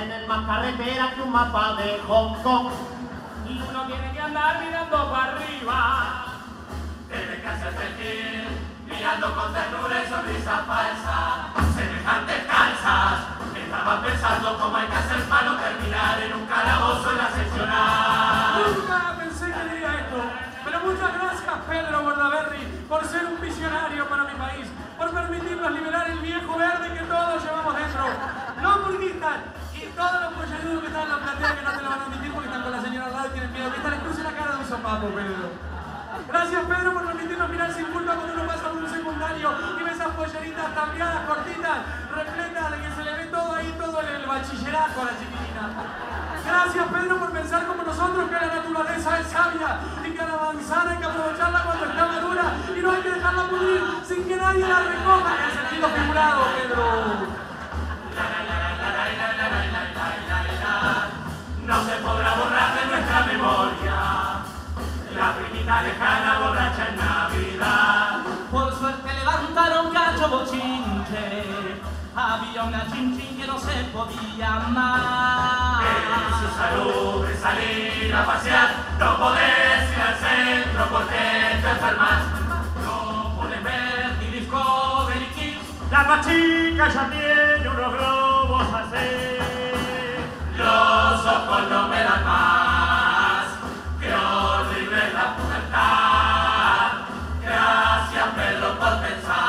Tienen más carretera que un mapa de Hong Kong. Y uno tiene que andar mirando para arriba. Tiene que hacerse sentir, mirando con ternura y sonrisa falsa. Semejantes calzas, estaba pensando cómo hay que hacer para no terminar en un calabozo en la seccional. Nunca pensé que diría esto, pero muchas gracias, Pedro Bordaberry, por ser un visionario para mi país, por permitirnos liberar el viejo verde que todos llevamos dentro. Los budistas y todos los pollerudos que están en la platea que no te lo van a admitir porque están con la señora al lado y tienen miedo. Vista, les cruce la cara de un sopapo, Pedro. Gracias, Pedro, por permitirnos mirar sin culpa cuando uno pasa por un secundario y ve esas polleritas tambiadas, cortitas, repletas de que se le ve todo ahí, todo el bachillerato a la chiquitina. Gracias, Pedro, por pensar como nosotros que la naturaleza es sabia y que al avanzar hay que aprovecharla cuando está madura y no hay que dejarla pudrir sin que nadie la recoja en el sentido figurado, Pedro. No se podrá borrar de nuestra memoria la primita lejana borracha en Navidad. Por suerte levantaron cacho bochinche. Había una chinchín que no se podía amar. En su salud de salir a pasear, no podés ir al centro porque te enfermas. No podés ver ni disco de Nicky. La pachica ya tiene unos globos así. Los ojos no me dan más, qué horrible es la pubertad. Gracias, Pedro, por pensar.